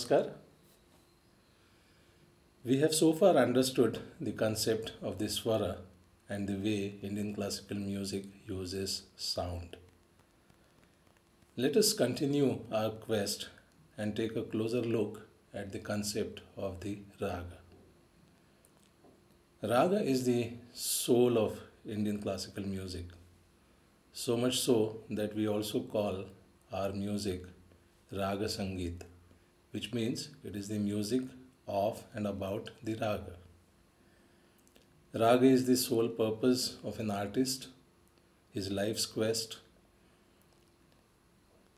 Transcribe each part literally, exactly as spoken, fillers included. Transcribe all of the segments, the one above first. Namaskar. We have so far understood the concept of the swara and the way Indian classical music uses sound. Let us continue our quest and take a closer look at the concept of the raga. Raga is the soul of Indian classical music, so much so that we also call our music Raga Sangeet, which means it is the music of and about the raga. Raga is the sole purpose of an artist, his life's quest.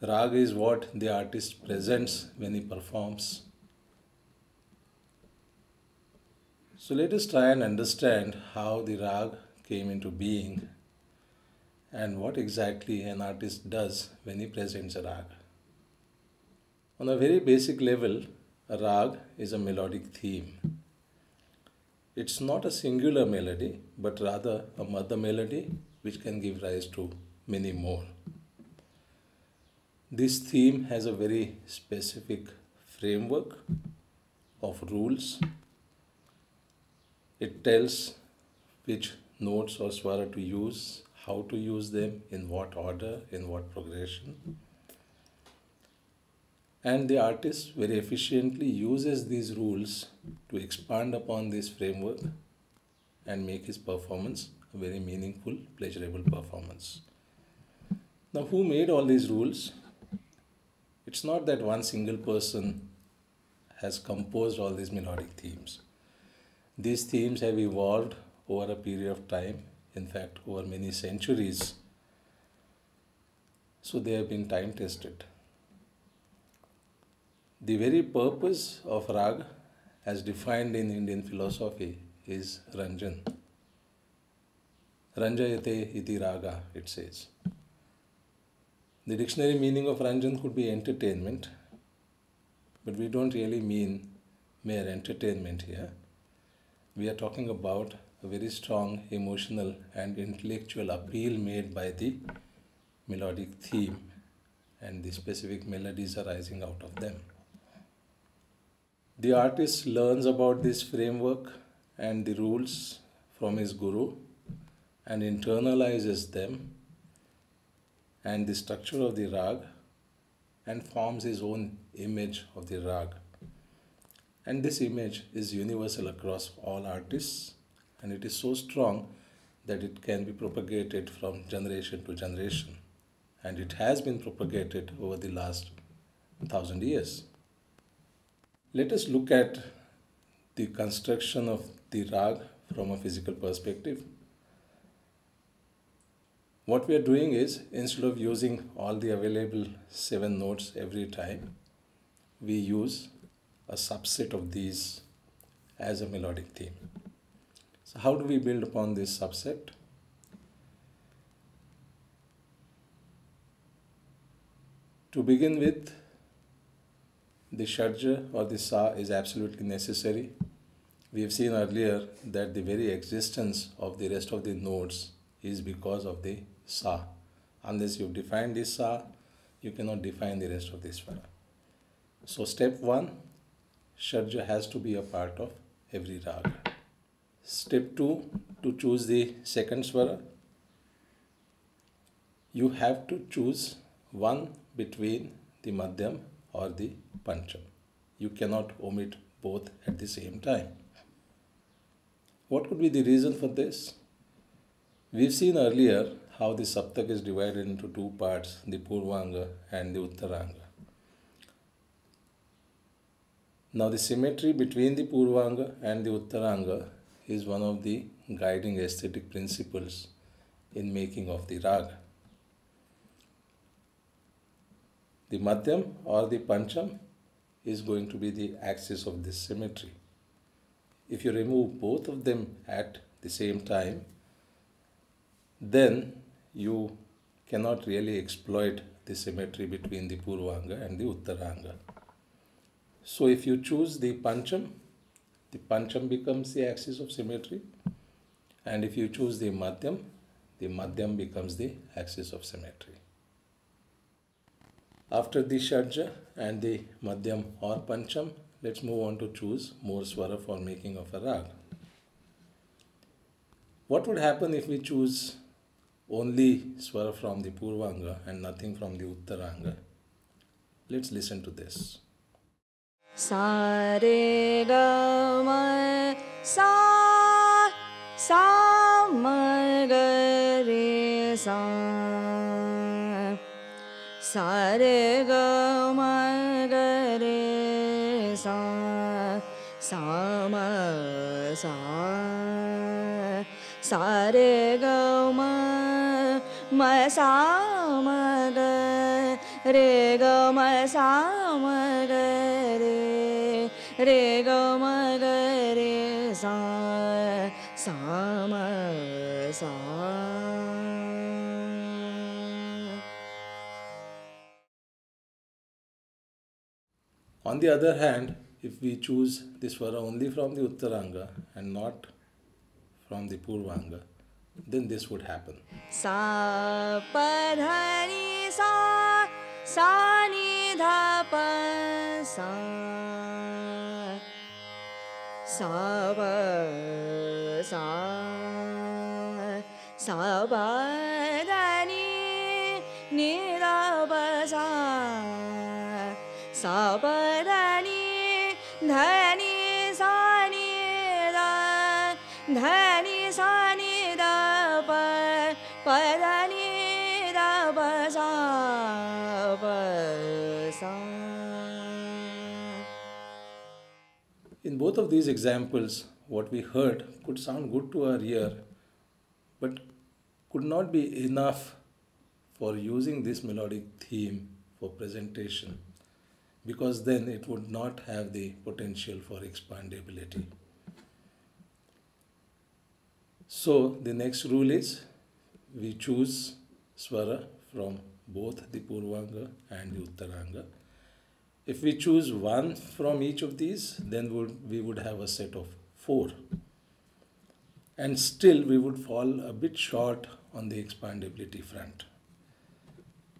Raga is what the artist presents when he performs. So let us try and understand how the raga came into being and what exactly an artist does when he presents a raga. On a very basic level, a rag is a melodic theme. It's not a singular melody, but rather a mother melody which can give rise to many more. This theme has a very specific framework of rules. It tells which notes or swara to use, how to use them, in what order, in what progression. And the artist very efficiently uses these rules to expand upon this framework and make his performance a very meaningful, pleasurable performance. Now, who made all these rules? It's not that one single person has composed all these melodic themes. These themes have evolved over a period of time, in fact, over many centuries. So they have been time tested. The very purpose of raga, as defined in Indian philosophy, is Ranjan. Ranjayate iti raga, it says. The dictionary meaning of Ranjan could be entertainment, but we don't really mean mere entertainment here. We are talking about a very strong emotional and intellectual appeal made by the melodic theme and the specific melodies arising out of them. The artist learns about this framework and the rules from his guru and internalizes them and the structure of the raga and forms his own image of the raga. And this image is universal across all artists, and it is so strong that it can be propagated from generation to generation, and it has been propagated over the last thousand years. Let us look at the construction of the raga from a physical perspective. What we are doing is, instead of using all the available seven notes every time, we use a subset of these as a melodic theme. So how do we build upon this subset? To begin with, the Shadja or the Sa is absolutely necessary. We have seen earlier that the very existence of the rest of the notes is because of the Sa. Unless you define the Sa, you cannot define the rest of the Swara. So step one, Shadja has to be a part of every raga. Step two, to choose the second Swara, you have to choose one between the Madhyam or the Pancham. You cannot omit both at the same time. What could be the reason for this? We've seen earlier how the Saptaka is divided into two parts, the Purvanga and the Uttaranga. Now the symmetry between the Purvanga and the Uttaranga is one of the guiding aesthetic principles in making of the raga. The Madhyam or the Pancham is going to be the axis of this symmetry. If you remove both of them at the same time, then you cannot really exploit the symmetry between the Purvanga and the Uttaranga. So if you choose the Pancham, the Pancham becomes the axis of symmetry, and if you choose the Madhyam, the Madhyam becomes the axis of symmetry. After the Shadja and the Madhyam or Pancham, let's move on to choose more swara for making of a raga. What would happen if we choose only swara from the Purvanga and nothing from the Uttaranga? Let's listen to this. Sa re ga ma sa sa ma ga re sa sa re ga ma ga re sa sa ma sa sa re ga ma ma sa ma ga re ga ma sa ma ga re re ga ma ga re sa sa ma sa. On the other hand, if we choose the swara only from the Uttaranga and not from the Purvanga, then this would happen. Sa pa dha ni sa sa ni dha pa sa sa pa sa sa pa dha ni ni dha pa sa sa pa dha ni dha ni sa ni dha dha In both of these examples, what we heard could sound good to our ear, but could not be enough for using this melodic theme for presentation, because then it would not have the potential for expandability. So the next rule is we choose swara from both the Purvanga and the Uttaranga. If we choose one from each of these, then would, we would have a set of four. And still we would fall a bit short on the expandability front.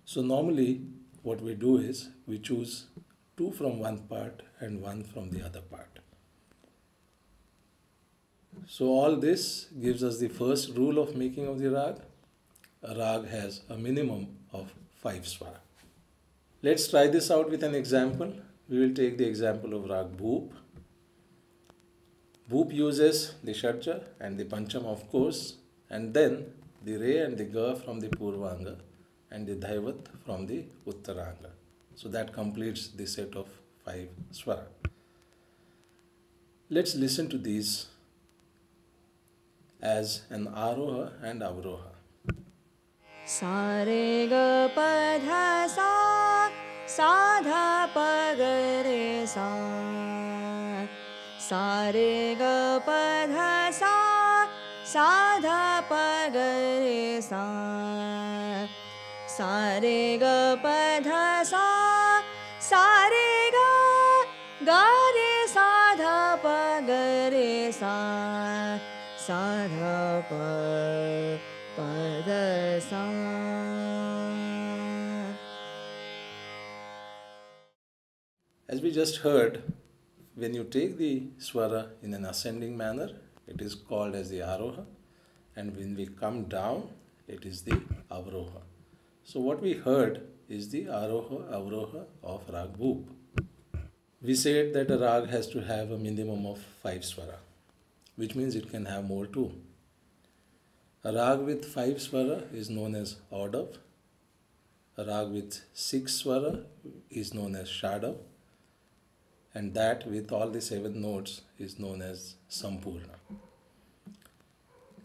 So normally what we do is we choose two from one part and one from the other part. So all this gives us the first rule of making of the raga. A raga has a minimum of five swara. Let's try this out with an example. We will take the example of raga Bhoop. Bhoop uses the Shadja and the Pancham, of course, and then the Re and the Ga from the Purvanga and the Dhaivat from the Uttaranga. So that completes the set of five swara. Let's listen to these as an Aroha and Avroha. Sa re ga pa dha sa sa dha pa ga re sa sa re ga pa dha sa sa dha pa ga re sa sa re ga pa dha sa sa re ga ga re sa dha pa ga re sa sa dha pa As we just heard, when you take the swara in an ascending manner, it is called as the Aroha, and when we come down, it is the Avroha. So what we heard is the Aroha Avroha of raga Bhoop. We said that a raga has to have a minimum of five swara, which means it can have more too. A raga with five swara is known as Audav. A raga with six swara is known as Shadav. And that with all the seven notes is known as Sampurna.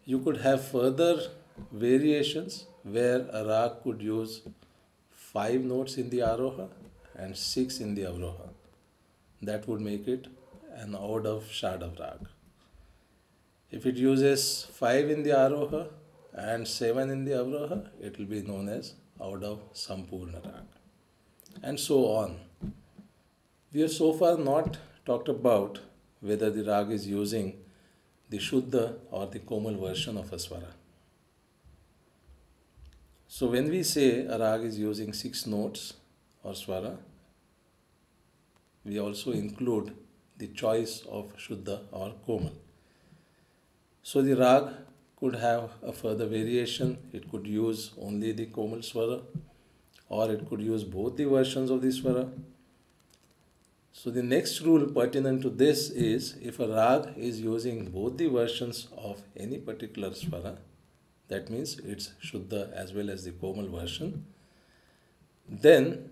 You could have further variations where a raga could use five notes in the Aroha and six in the Avroha. That would make it an Audav Shadav raga. If it uses five in the Aroha and seven in the Avroha, it will be known as Audav Sampurna raga. And so on. We have so far not talked about whether the raga is using the Shuddha or the Komal version of a swara. So when we say a raga is using six notes, or swara, we also include the choice of Shuddha or Komal. So the rag could have a further variation. It could use only the Komal swara, or it could use both the versions of the swara. So the next rule pertinent to this is, if a rag is using both the versions of any particular swara, that means it's Shuddha as well as the Komal version, then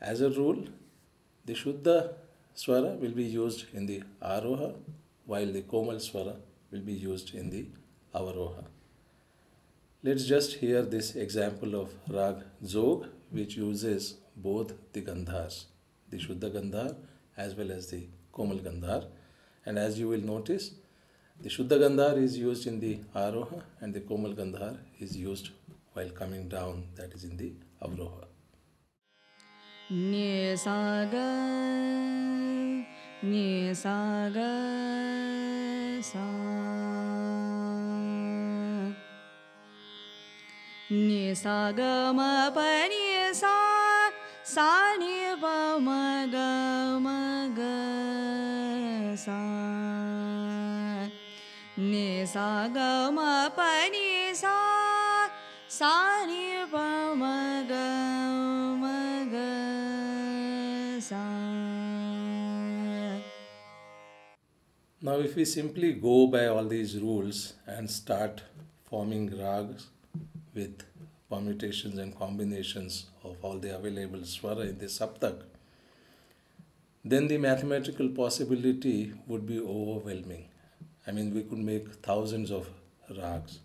as a rule the Shuddha swara will be used in the Aroha, while the Komal swara will be used in the Avroha. Let's just hear this example of rag Zog, which uses both the Gandhars, the Shuddha Gandhar as well as the Komal Gandhar. And as you will notice, the Shuddha Gandhar is used in the Aroha and the Komal Gandhar is used while coming down, that is in the Avroha. Nye saga, nye saga, sa. Nye saga ma pa nye sa, sa nye pa ma ga ma ga sa. Nye saga ma pa nye sa, sa nye pa ma ga ma ga. Now if we simply go by all these rules and start forming ragas with permutations and combinations of all the available swara in the Saptaka, then the mathematical possibility would be overwhelming. I mean, we could make thousands of ragas.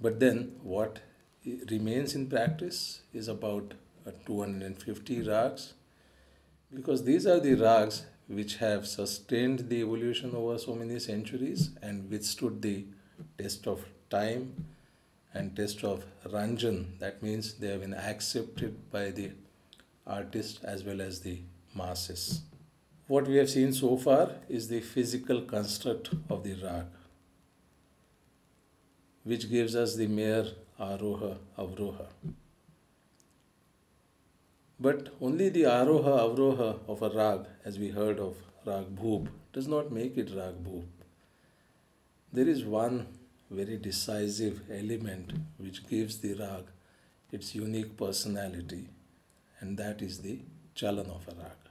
But then what remains in practice is about two hundred fifty ragas, because these are the ragas which have sustained the evolution over so many centuries and withstood the test of time and test of ranjan. That means they have been accepted by the artists as well as the masses. What we have seen so far is the physical construct of the rag, which gives us the mere Aroha, Avroha. But only the Aroha, Avroha of a rag, as we heard of rag Bhoop, does not make it rag Bhoop. There is one very decisive element which gives the rag its unique personality, and that is the Chalan of a rag.